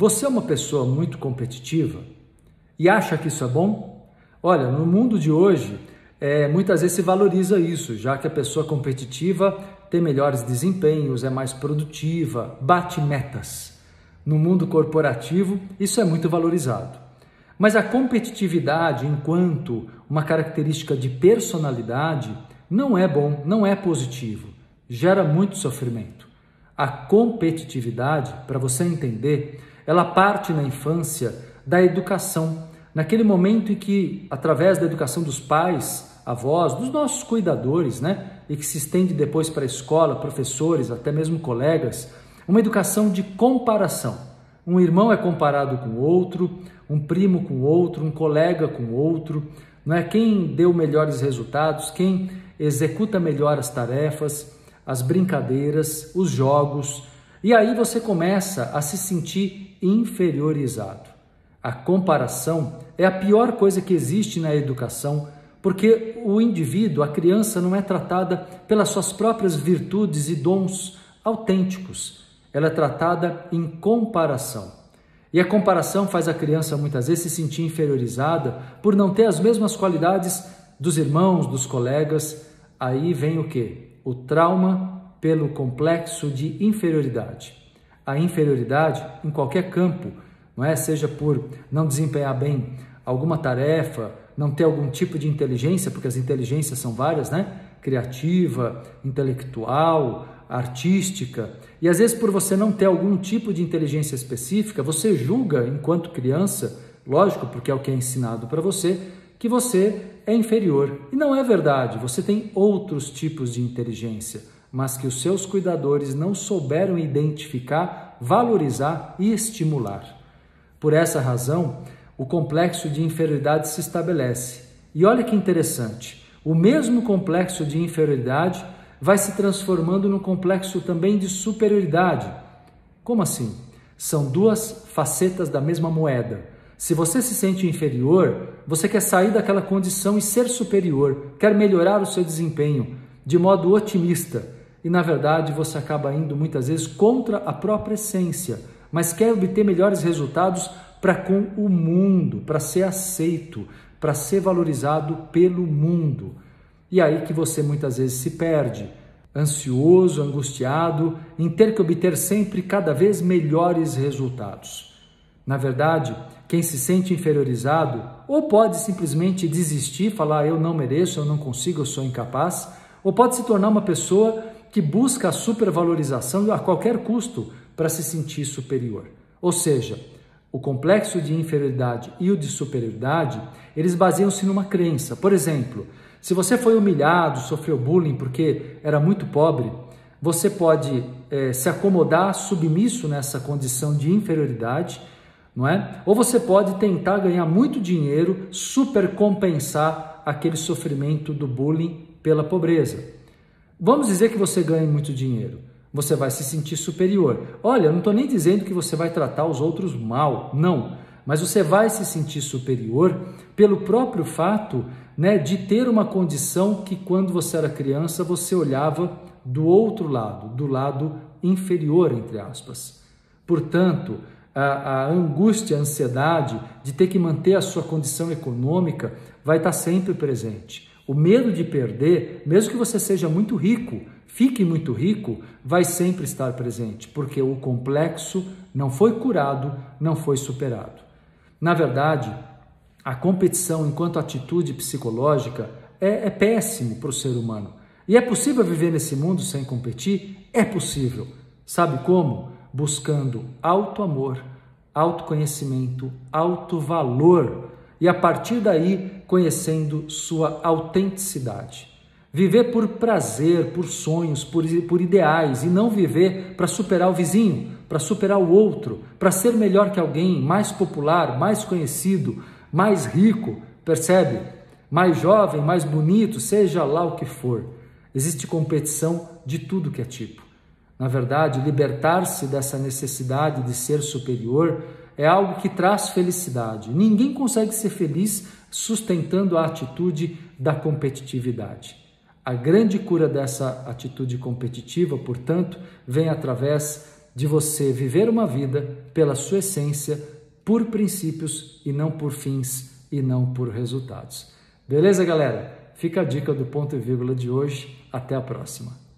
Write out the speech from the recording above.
Você é uma pessoa muito competitiva e acha que isso é bom? Olha, no mundo de hoje, muitas vezes se valoriza isso, já que a pessoa competitiva tem melhores desempenhos, é mais produtiva, bate metas. No mundo corporativo, isso é muito valorizado. Mas a competitividade, enquanto uma característica de personalidade, não é bom, não é positivo, gera muito sofrimento. A competitividade, para você entender, ela parte na infância da educação, naquele momento em que, através da educação dos pais, avós, dos nossos cuidadores, e que se estende depois para a escola, professores, até mesmo colegas, uma educação de comparação. Um irmão é comparado com outro, um primo com outro, um colega com outro, quem deu melhores resultados, quem executa melhor as tarefas, as brincadeiras, os jogos, e aí você começa a se sentir inferiorizado. A comparação é a pior coisa que existe na educação, porque o indivíduo, a criança, não é tratada pelas suas próprias virtudes e dons autênticos. Ela é tratada em comparação. E a comparação faz a criança muitas vezes se sentir inferiorizada por não ter as mesmas qualidades dos irmãos, dos colegas. Aí vem o quê? O trauma pelo complexo de inferioridade. A inferioridade em qualquer campo, seja por não desempenhar bem alguma tarefa, não ter algum tipo de inteligência, porque as inteligências são várias, criativa, intelectual, artística, e às vezes por você não ter algum tipo de inteligência específica, você julga enquanto criança, lógico, porque é o que é ensinado para você, que você é inferior. E não é verdade, você tem outros tipos de inteligência, mas que os seus cuidadores não souberam identificar, valorizar e estimular. Por essa razão, o complexo de inferioridade se estabelece. E olha que interessante, o mesmo complexo de inferioridade vai se transformando num complexo também de superioridade. Como assim? São duas facetas da mesma moeda. Se você se sente inferior, você quer sair daquela condição e ser superior, quer melhorar o seu desempenho de modo otimista. E, na verdade, você acaba indo muitas vezes contra a própria essência, mas quer obter melhores resultados para com o mundo, para ser aceito, para ser valorizado pelo mundo. E aí que você muitas vezes se perde, ansioso, angustiado, em ter que obter sempre cada vez melhores resultados. Na verdade, quem se sente inferiorizado ou pode simplesmente desistir, falar eu não mereço, eu não consigo, eu sou incapaz, ou pode se tornar uma pessoa que busca a supervalorização a qualquer custo para se sentir superior. Ou seja, o complexo de inferioridade e o de superioridade, eles baseiam-se numa crença. Por exemplo, se você foi humilhado, sofreu bullying porque era muito pobre, você pode se acomodar submisso nessa condição de inferioridade, Ou você pode tentar ganhar muito dinheiro, supercompensar aquele sofrimento do bullying pela pobreza. Vamos dizer que você ganhe muito dinheiro, você vai se sentir superior. Olha, eu não estou nem dizendo que você vai tratar os outros mal, não. Mas você vai se sentir superior pelo próprio fato de ter uma condição que quando você era criança você olhava do outro lado, do lado inferior, entre aspas. Portanto, a angústia, a ansiedade de ter que manter a sua condição econômica vai estar sempre presente. O medo de perder, mesmo que você seja muito rico, fique muito rico, vai sempre estar presente, porque o complexo não foi curado, não foi superado. Na verdade, a competição enquanto atitude psicológica é péssimo para o ser humano. E é possível viver nesse mundo sem competir? É possível. Sabe como? Buscando auto-amor, autoconhecimento, auto-valor e a partir daí conhecendo sua autenticidade. Viver por prazer, por sonhos, por ideais e não viver para superar o vizinho, para superar o outro, para ser melhor que alguém, mais popular, mais conhecido, mais rico, percebe? Mais jovem, mais bonito, seja lá o que for. Existe competição de tudo que é tipo. Na verdade, libertar-se dessa necessidade de ser superior é algo que traz felicidade. Ninguém consegue ser feliz sustentando a atitude da competitividade. A grande cura dessa atitude competitiva, portanto, vem através de você viver uma vida pela sua essência, por princípios e não por fins e não por resultados. Beleza, galera? Fica a dica do ponto e vírgula de hoje. Até a próxima.